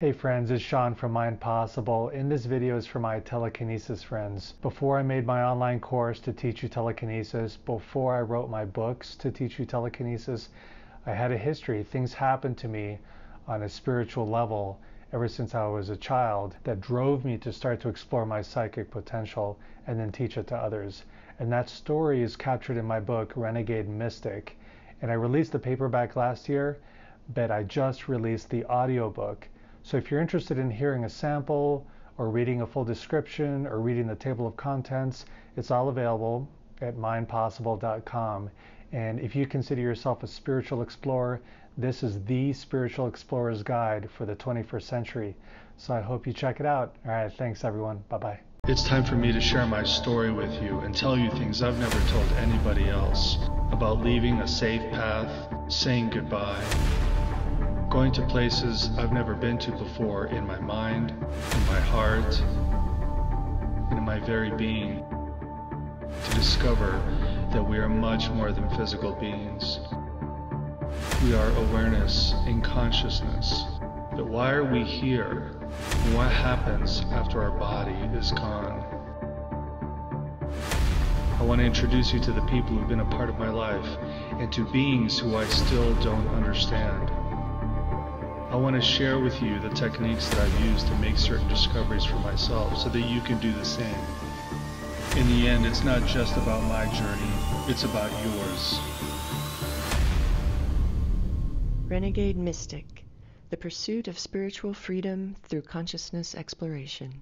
Hey friends, it's Sean from Mind Possible, and this video is for my telekinesis friends. Before I made my online course to teach you telekinesis, before I wrote my books to teach you telekinesis, I had a history. Things happened to me on a spiritual level ever since I was a child that drove me to start to explore my psychic potential and then teach it to others. And that story is captured in my book, Renegade Mystic. And I released the paperback last year, but I just released the audiobook. So if you're interested in hearing a sample or reading a full description or reading the table of contents, it's all available at mindpossible.com. And if you consider yourself a spiritual explorer, this is the spiritual explorer's guide for the 21st century. So I hope you check it out. All right, thanks everyone. Bye-bye. It's time for me to share my story with you and tell you things I've never told anybody else about leaving a safe path, saying goodbye, going to places I've never been to before in my mind, in my heart, and in my very being, to discover that we are much more than physical beings. We are awareness and consciousness. But why are we here? What happens after our body is gone? I want to introduce you to the people who've been a part of my life and to beings who I still don't understand. I want to share with you the techniques that I've used to make certain discoveries for myself so that you can do the same. In the end, it's not just about my journey, it's about yours. Renegade Mystic, the pursuit of spiritual freedom through consciousness exploration.